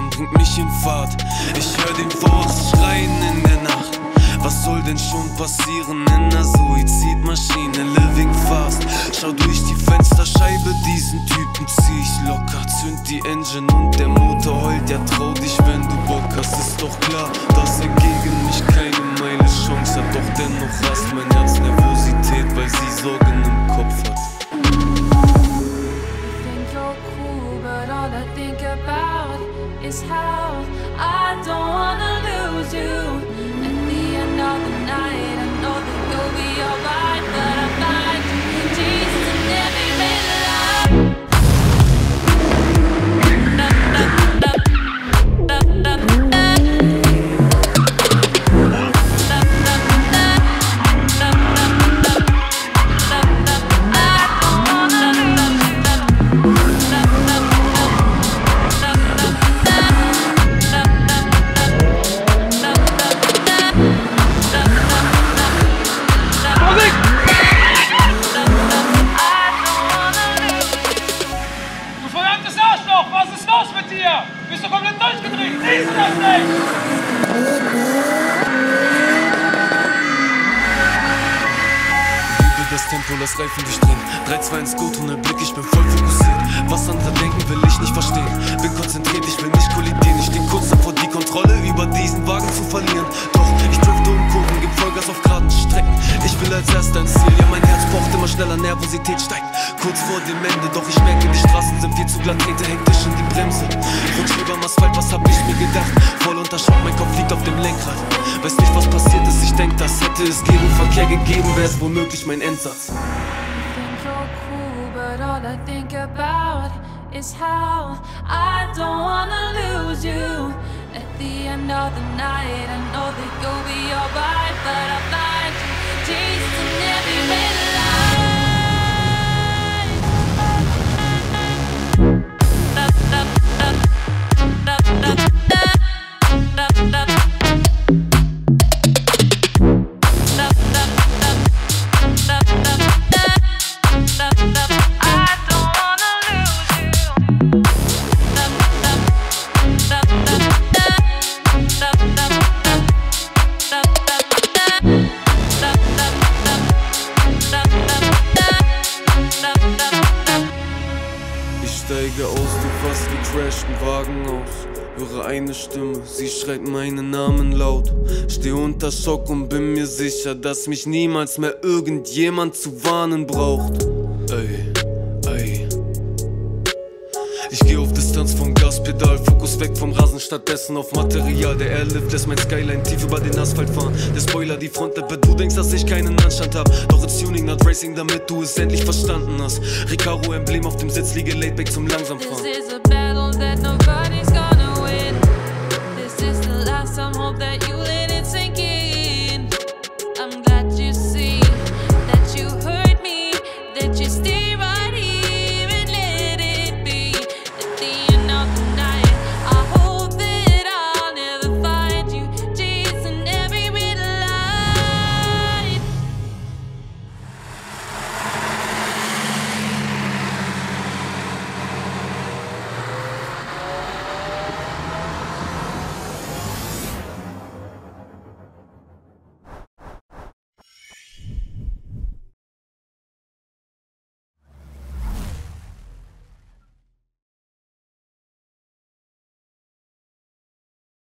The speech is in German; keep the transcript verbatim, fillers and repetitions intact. Lärm bringt mich in Fahrt. Ich hör den Wolf schreien in der Nacht. Was soll denn schon passieren in der Suizidmaschine? Living fast. Schau durch die Fensterscheibe, diesen Typen zieh ich locker. Zünd die Engine und der Motor heult. Ja, trau dich, wenn du Bock hast. Ist doch klar, dass er gegen mich keine Meile Chance hat. Doch dennoch rast mein Herz Nervosität, weil sie Sorgen im Kopf hat. Is how I don't wanna lose you. At the end of the night, I know that you'll be alright, but I'm fine. Jesus, in every middle Tempo, lass Reifen dich drehen. drei, zwei, ins Go-Tunnel, Blick, ich bin voll fokussiert. Was andere denken, will ich nicht verstehen. Bin konzentriert, ich will nicht kollidieren. Ich steh kurz davor, die Kontrolle über diesen Wagen zu verlieren. Doch ich drifte um Kurven, gib Vollgas auf geraden Strecken. Ich will als erster ins Ziel, ja, mein Herz pocht immer schneller, Nervosität steigt. Kurz vor dem Ende, doch ich merke, die Straßen sind viel zu glatt, trete hektisch in die Bremse. Rutsch überm Asphalt, was hab ich mir gedacht? Voll unter Schock, mein Kopf liegt auf dem Lenkrad. Weiß nicht, was passiert ist, ich denk, das hätte es gegen Verkehr gegeben, wär's womöglich mein Endsatz. You think you're cool, but all I think about is how I don't wanna lose you. At the end of the night, I know that you'll be alright, but I find you chasing every minute. Steige aus dem fast gecrashten Wagen aus. Höre eine Stimme, sie schreit meinen Namen laut. Steh unter Schock und bin mir sicher, dass mich niemals mehr irgendjemand zu warnen braucht. Ey, ey. Ich geh auf Distanz vom Gaspedal, Fokus weg vom Rasen, stattdessen auf Material. Der Airlift lässt mein Skyline tief über den Asphalt fahren. Der Spoiler, die Frontlippe, du denkst, dass ich keinen Anstand hab. Doch it's tuning, not racing, damit du es endlich verstanden hast. Recaro-Emblem auf dem Sitz, liege laidback zum Langsamfahren.